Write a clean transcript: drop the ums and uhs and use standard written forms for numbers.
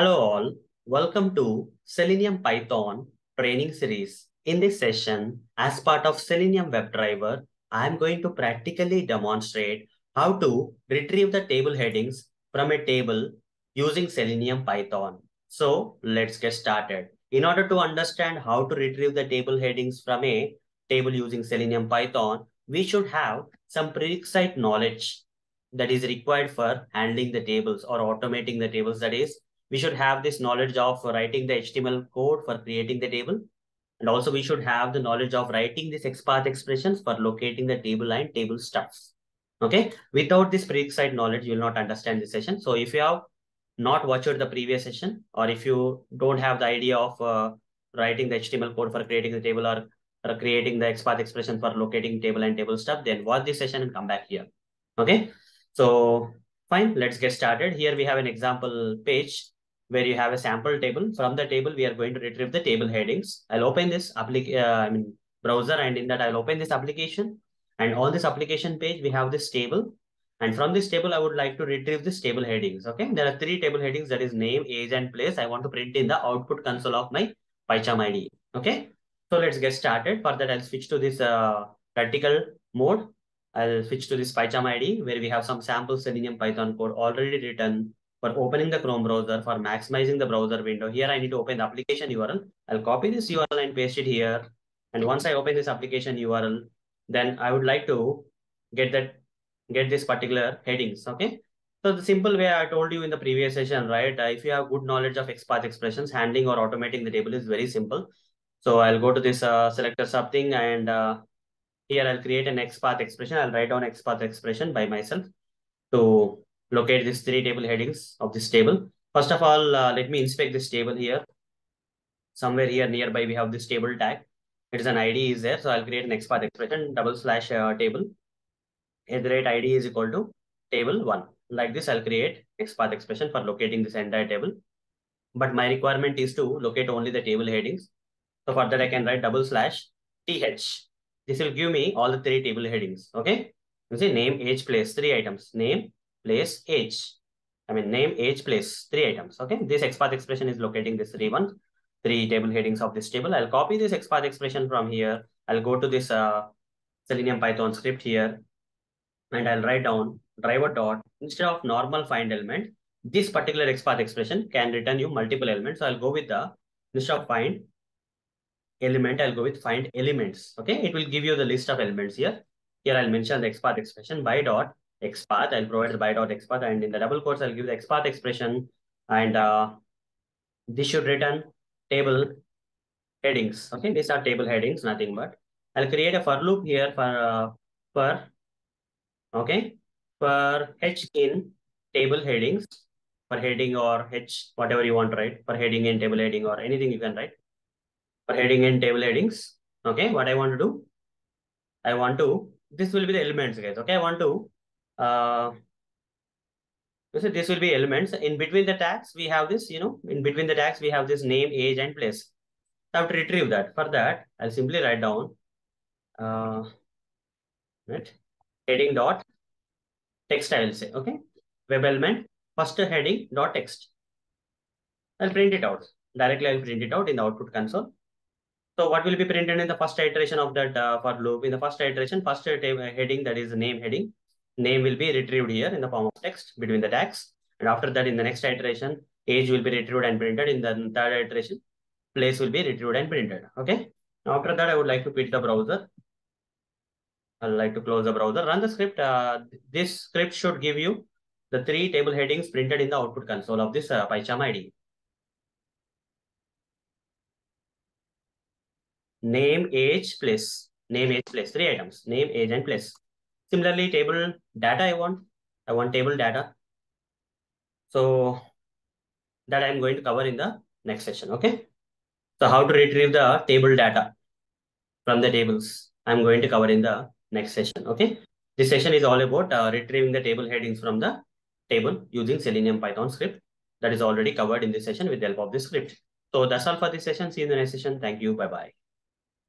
Hello all, welcome to Selenium Python training series. In this session, as part of Selenium WebDriver, I am going to practically demonstrate how to retrieve the table headings from a table using Selenium Python. So let's get started. In order to understand how to retrieve the table headings from a table using Selenium Python, we should have some prerequisite knowledge that is required for handling the tables or automating the tables. That is, we should have this knowledge of writing the HTML code for creating the table. And also we should have the knowledge of writing these XPath expressions for locating the table and table stuffs. Okay. Without this prerequisite knowledge, you will not understand this session. So if you have not watched the previous session, or if you don't have the idea of writing the HTML code for creating the table or creating the XPath expression for locating table and table stuff, then watch this session and come back here. Okay. So fine, let's get started. Here we have an example page where you have a sample table. From the table, we are going to retrieve the table headings. I'll open this browser, and in that I'll open this application. And on this application page, we have this table. And from this table, I would like to retrieve this table headings. Okay, there are three table headings, that is name, age, and place. I want to print in the output console of my PyCharm IDE. Okay, so let's get started. For that, I'll switch to this practical mode. I'll switch to this PyCharm IDE where we have some sample Selenium Python code already written. For opening the Chrome browser, for maximizing the browser window. Here I need to open the application URL. I'll copy this URL and paste it here. And once I open this application URL, then I would like to get this particular headings. Okay. So the simple way I told you in the previous session, right? If you have good knowledge of XPath expressions, handling or automating the table is very simple. So I'll go to this selector something, and here I'll create an XPath expression. I'll write down XPath expression by myself to locate these three table headings of this table. First of all, let me inspect this table here. Somewhere here nearby, we have this table tag. It is an ID is there. So I'll create an XPath expression, / table. @ID is equal to table1. Like this, I'll create XPath expression for locating this entire table. But my requirement is to locate only the table headings. So for that, I can write /th. This will give me all the three table headings. Okay. You see name, age, place, three items. Name, place, age. I mean name, age, place, three items. Okay. This XPath expression is locating this three table headings of this table. I'll copy this XPath expression from here. I'll go to this Selenium Python script here, and I'll write down driver. Instead of normal find element, this particular XPath expression can return you multiple elements. So I'll go with instead of find element, I'll go with find elements. Okay. It will give you the list of elements here. Here I'll mention the XPath expression by.xpath. I'll provide the by.xpath, and in the double quotes, I'll give the XPath expression, and this should return table headings. Okay, these are table headings, nothing but. I'll create a for loop here for h in table headings, for heading or h, whatever you want, right? For heading in table heading or anything you can write. For heading in table headings. Okay, what I want to do? This will be the elements, guys. Okay, this will be elements. In between the tags, we have this, in between the tags, we have this name, age, and place. I have to retrieve that. For that, I'll simply write down heading.text, I will say, okay, web element, first heading.text. I'll print it out. Directly, I'll print it out in the output console. So what will be printed in the first iteration of that for loop? In the first iteration, first heading, that is the name heading. Name will be retrieved here in the form of text between the tags. And after that, in the next iteration, age will be retrieved and printed. In the third iteration, place will be retrieved and printed. Okay. After that, I would like to quit the browser. I'd like to close the browser, run the script. This script should give you the three table headings printed in the output console of this PyCharm IDE. Name, age, place. Name, age, place. Three items. Name, age, and place. Similarly, table data I want. I want table data. So that I'm going to cover in the next session. Okay. So how to retrieve the table data from the tables, I'm going to cover in the next session. Okay. This session is all about retrieving the table headings from the table using Selenium Python script. That is already covered in this session with the help of this script. So that's all for this session. See you in the next session. Thank you. Bye-bye.